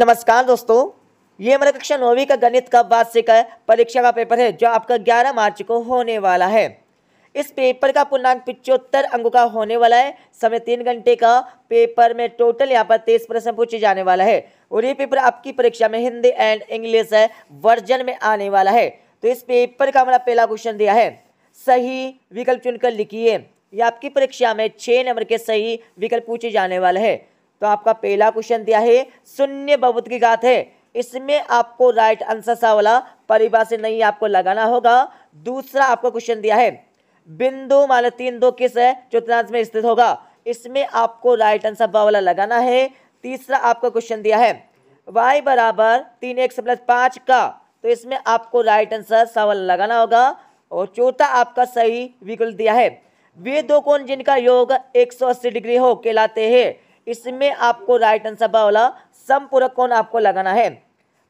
नमस्कार दोस्तों, ये हमारा कक्षा 9वीं का गणित का वार्षिक परीक्षा का पेपर है जो आपका 11 मार्च को होने वाला है। इस पेपर का पूर्णांक 75 अंकों का होने वाला है। समय 3 घंटे का पेपर में टोटल यहाँ पर 23 प्रश्न पूछे जाने वाला है और ये पेपर आपकी परीक्षा में हिंदी एंड इंग्लिश वर्जन में आने वाला है। तो इस पेपर का हमारा पहला क्वेश्चन दिया है, सही विकल्प चुनकर लिखिए। ये आपकी परीक्षा में 6 नंबर के सही विकल्प पूछे जाने वाले हैं। तो आपका पहला क्वेश्चन दिया है, शून्य बहुभुज की घात है। इसमें आपको राइट आंसर सा वाला परिभाषा नहीं आपको लगाना होगा। दूसरा आपको क्वेश्चन दिया है, बिंदु मान 3,2 किस है चतुर्थांश में स्थित होगा। इसमें आपको राइट आंसर बा वाला लगाना है। तीसरा आपको क्वेश्चन दिया है, y बराबर 3x + 5 का। तो इसमें आपको राइट आंसर सा वाला लगाना होगा। और चौथा आपका सही विकल्प दिया है, वे दो कोण जिनका योग 180 डिग्री हो कहलाते हैं। इसमें आपको राइट आंसर वाला समपूरक कोण आपको लगाना है।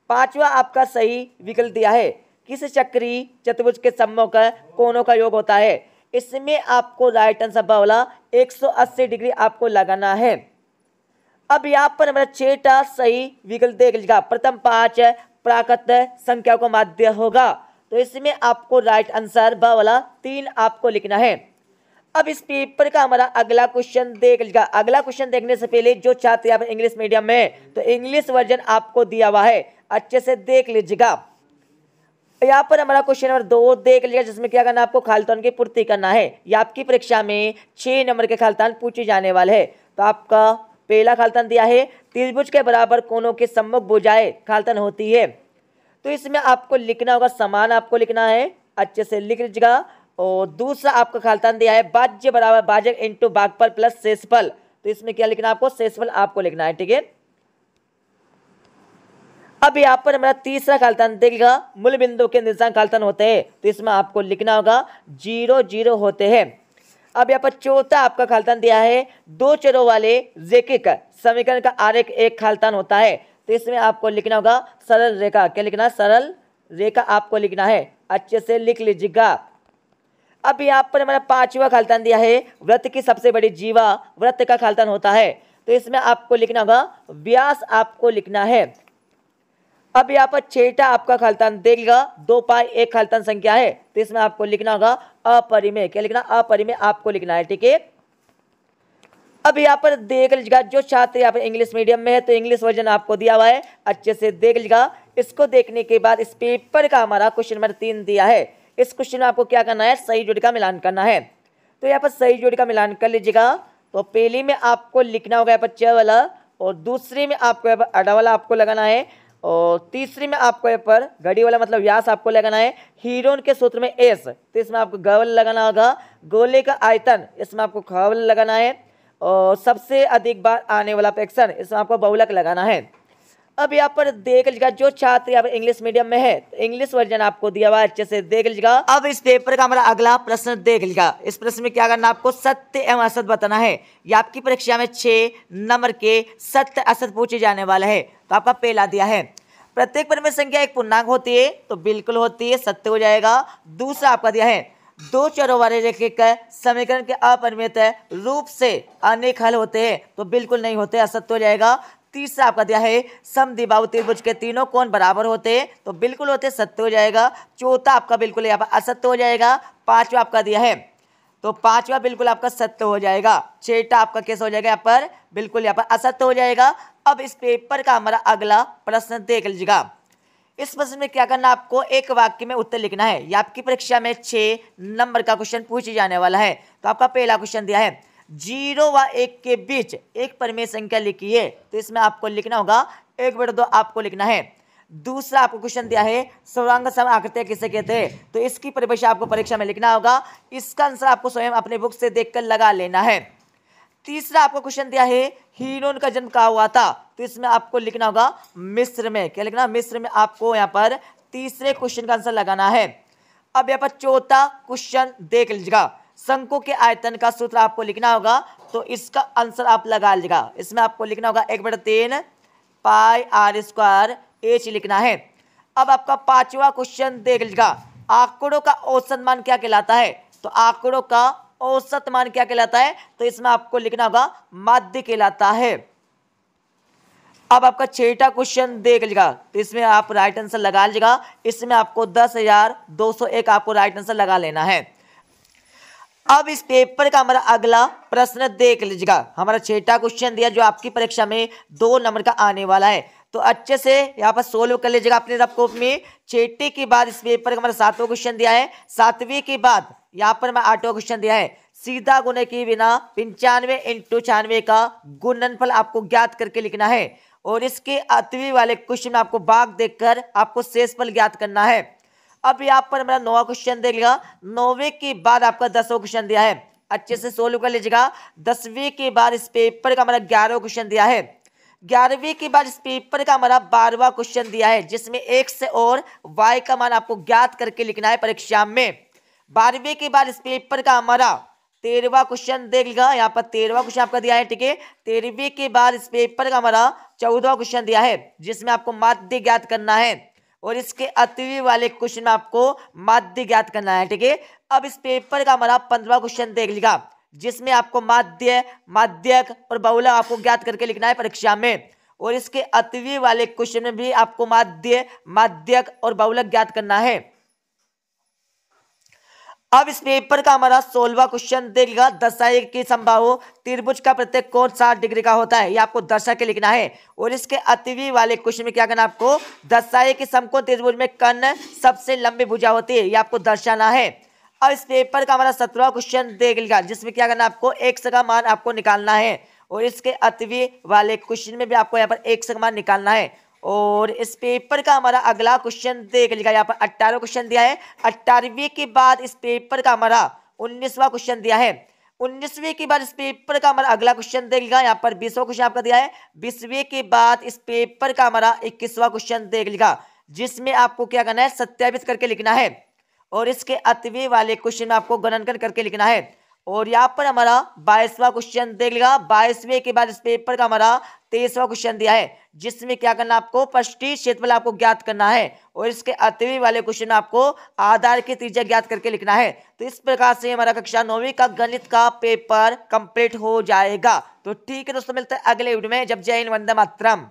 पांचवा आपका सही विकल्प दिया है, किस चक्रीय चतुर्भुज के सम्मुख कोणों का योग होता है। इसमें आपको राइट आंसर वाला 180 डिग्री आपको लगाना है। अब यहाँ पर हमारा 6टा सही विकल्प देख लीजिएगा। प्रथम 5 प्राकृत संख्याओं का माध्य होगा। तो इसमें आपको राइट आंसर वाला 3 आपको लिखना है। अब इस पेपर का हमारा अगला क्वेश्चन देख लीजिएगा। अगला क्वेश्चन देखने से पहले जो छात्र यहाँ पर इंग्लिश मीडियम में, तो इंग्लिश वर्जन आपको दिया हुआ है, अच्छे से देख लीजिएगा। यहाँ पर हमारा क्वेश्चन नंबर 2 देख लीजिएगा, जिसमें क्या करना, आपको खालिस्तान की पूर्ति करना है। ये आपकी परीक्षा में 6 नंबर के खालिस्तान पूछे जाने वाले हैं। तो आपका पहला खालिस्तान दिया है, त्रिभुज के बराबर कोणों के सम्मुख भुजाएं खालिस्तान होती है। तो इसमें आपको लिखना होगा, समान आपको लिखना है, अच्छे से लिख लीजिएगा। और दूसरा आपका खालिस्तान दिया है, भाज्य बराबर भाजक इंटू भागफल प्लस शेषफल। तो इसमें क्या लिखना है आपको, शेषफल आपको लिखना है, ठीक है। अब यहाँ पर हमारा तीसरा खालिस्तान देखेगा, मूल बिंदु के निर्देशांक खालिस्तान होते हैं। तो इसमें आपको लिखना होगा 0,0 होते हैं। अब यहाँ पर चौथा आपका खालिस्तान दिया है, दो चरों वाले रैखिक समीकरण का आरेख एक खालिस्तान होता है। तो इसमें आपको लिखना होगा सरल रेखा। क्या लिखना है, सरल रेखा आपको लिखना है, अच्छे से लिख लीजिएगा। अब यहाँ पर हमारा 5वां खालिस्तान दिया है, वृत्त की सबसे बड़ी जीवा वृत्त का खालिस्तान होता है। तो इसमें आपको लिखना होगा व्यास आपको लिखना है। अब यहाँ पर 6टा आपका खालिस्तान देखेगा, 2π एक खालिस्तान संख्या है। तो इसमें आपको लिखना होगा अपरिमेय। क्या लिखना, अपरिमेय आपको लिखना है, ठीक है। अब यहाँ पर देख लीजिएगा, जो छात्र यहाँ पर इंग्लिश मीडियम में है, तो इंग्लिश वर्जन आपको दिया हुआ है, अच्छे से देख लीजिएगा। इसको देखने के बाद इस पेपर का हमारा क्वेश्चन नंबर 3 दिया है। इस क्वेश्चन में आपको क्या करना है, सही जोड़ी का मिलान करना है। तो यहाँ पर सही जोड़ी का मिलान कर लीजिएगा। तो पहली में आपको लिखना होगा यहाँ पर च वाला, और दूसरी में आपको यहाँ पर अडा वाला आपको लगाना है, और तीसरी में आपको यहाँ पर घड़ी वाला मतलब व्यास आपको लगाना है। हीरोन के सूत्र में एस, तो इसमें आपको ग वाला लगाना होगा। गोले का आयतन, इसमें आपको ख वाला लगाना है। और सबसे अधिक बार आने वाला फ्रैक्शन, इसमें आपको बहुलक लगाना है। अब यहाँ पर देख लीजिएगा, जो छात्र यहाँ पर इंग्लिश मीडियम में है, तो इंग्लिश वर्जन आपको दिया हुआ है, अच्छे से देख लीजिएगा। अब इस पेपर का हमारा अगला प्रश्न देख लीजिएगा। इस प्रश्न में क्या करना, आपको सत्य एवं असत्य बताना है। ये आपकी परीक्षा में 6 नंबर के सत्य असत्य पूछे जाने वाला है। तो आपका पहला दिया है, प्रत्येक परिमेय संख्या एक पूर्णांक होती है। तो बिल्कुल होती है, सत्य हो जाएगा। दूसरा आपका दिया है, दो चरों वाले रैखिक समीकरण के अपरिमित रूप से अनेक हल होते हैं। तो बिल्कुल नहीं होते, असत्य हो जाएगा। तीसरा आपका दिया है, समद्विबाहु त्रिभुज के तीनों कोण बराबर होते हैं। तो बिल्कुल होते, सत्य हो जाएगा। चौथा आपका बिल्कुल यहाँ पर असत्य हो जाएगा। पांचवा आपका दिया है, तो पांचवा बिल्कुल आपका सत्य हो जाएगा। छठा आपका कैसा हो जाएगा, यहाँ पर बिल्कुल यहाँ पर असत्य हो जाएगा। अब इस पेपर का हमारा अगला प्रश्न देख लीजिएगा। इस प्रश्न में क्या करना, आपको एक वाक्य में उत्तर लिखना है। ये आपकी परीक्षा में 6 नंबर का क्वेश्चन पूछे जाने वाला है। तो आपका पहला क्वेश्चन दिया है, 0 व 1 के बीच एक परिमेय संख्या लिखिए। तो इसमें आपको लिखना होगा 1/2 आपको लिखना है। दूसरा आपको क्वेश्चन दिया है, सर्वांग समाकृत्य किसे कहते हैं। तो इसकी परिभाषा आपको परीक्षा में लिखना होगा। इसका आंसर आपको स्वयं अपने बुक से देखकर लगा लेना है। तीसरा आपको क्वेश्चन दिया है, हीरोन का जन्म कहाँ हुआ था। तो इसमें आपको लिखना होगा मिस्र में। क्या लिखना, मिस्र में आपको यहाँ पर तीसरे क्वेश्चन का आंसर लगाना है। अब यहाँ पर चौथा क्वेश्चन देख लीजिएगा, शंकु के आयतन का सूत्र आपको लिखना होगा। तो इसका आंसर आप लगा लीजिएगा। इसमें आपको लिखना होगा 1/3πr²h लिखना है। अब आपका 5वां क्वेश्चन देख लीजिएगा, आंकड़ों का औसत मान क्या कहलाता है। तो आंकड़ों का औसत मान क्या कहलाता है, तो इसमें आपको लिखना होगा माध्य कहलाता है। अब आपका छठा क्वेश्चन देख लीजिएगा, तो इसमें आप राइट आंसर लगा लीजिएगा। इसमें आपको 10,201 आपको राइट आंसर लगा लेना है। अब इस पेपर का हमारा अगला प्रश्न देख लीजिएगा। हमारा छठा क्वेश्चन दिया जो आपकी परीक्षा में 2 नंबर का आने वाला है, तो अच्छे से यहाँ पर सोल्व कर लीजिएगा अपने आपको में। छठे के बाद इस पेपर का हमारा 7वां क्वेश्चन दिया है। 7वें के बाद यहाँ पर हमारा 8वां क्वेश्चन दिया है, सीधा गुने के बिना 95×96 का गुणनफल आपको ज्ञात करके लिखना है। और इसके 8वें वाले क्वेश्चन में आपको भाग देखकर आपको शेषफल ज्ञात करना है। अब यहाँ पर हमारा 9वां क्वेश्चन देख लीजिएगा। 9वें के बाद आपका 10वां क्वेश्चन दिया है, अच्छे से सोल्व कर लीजिएगा। 10वें के बाद इस पेपर का हमारा 11वां क्वेश्चन दिया है। 11वें के बाद इस पेपर का हमारा 12वां क्वेश्चन दिया है, जिसमें x और y का मान आपको ज्ञात करके लिखना है परीक्षा में। 12वें के बाद इस पेपर का हमारा 13वां क्वेश्चन देख लीजिएगा। यहाँ पर 13वां क्वेश्चन आपका दिया है, ठीक है। 13वें के बाद इस पेपर का हमारा 14वां क्वेश्चन दिया है, जिसमें आपको माध्य ज्ञात करना है। और इसके 8वें वाले क्वेश्चन में आपको माध्य ज्ञात करना है, ठीक है। अब इस पेपर का हमारा 15वां क्वेश्चन देख लीजिएगा, जिसमें आपको माध्य, माध्यक और बहुलक आपको ज्ञात करके लिखना है परीक्षा में। और इसके 8वें वाले क्वेश्चन में भी आपको माध्य, माध्यक और बहुलक ज्ञात करना है। अब इस पेपर का हमारा 16वां क्वेश्चन देखिएगा। दशांश की समबाहु त्रिभुज का प्रत्येक कोण 60 डिग्री का होता है, ये आपको दशा के लिखना है। और इसके 8वें वाले क्वेश्चन में क्या करना है आपको, दशांश की समकोण त्रिभुज में कर्ण सबसे लंबी भुजा होती है, ये आपको दर्शाना है। अब इस पेपर का हमारा 17वां क्वेश्चन देख लीजिएगा, जिसमें क्या करना है आपको, x का मान आपको निकालना है। और इसके 8वें वाले क्वेश्चन में भी आपको यहाँ पर x का मान निकालना है। और इस पेपर का हमारा अगला क्वेश्चन देख लीजिएगा। यहाँ पर 18वां क्वेश्चन दिया है। 18वें के बाद इस पेपर का हमारा 19वां क्वेश्चन दिया है। 19वें के बाद इस पेपर का हमारा अगला क्वेश्चन देख लीजिएगा। यहाँ पर 20वां क्वेश्चन आपका दिया है। 20वें के बाद इस पेपर का हमारा 21वां क्वेश्चन देख लीजिएगा, जिसमें आपको क्या करना है, सत्यापित करके लिखना है। और इसके 8वें वाले क्वेश्चन में आपको गणनखंड करके लिखना है। और यहाँ पर हमारा 22वां क्वेश्चन देख लीजिएगा। 22वें के बाद इस पेपर का हमारा 23वां क्वेश्चन दिया है, जिसमें क्या करना आपको, पृष्ठीय क्षेत्रफल आपको ज्ञात करना है। और इसके 8वें वाले क्वेश्चन में आपको आधार की त्रिज्या ज्ञात करके लिखना है। तो इस प्रकार से हमारा कक्षा 9वीं का गणित का पेपर कंप्लीट हो जाएगा। तो ठीक है दोस्तों, मिलते हैं अगले वीडियो में। जब जय हिंद, वंदे मातरम।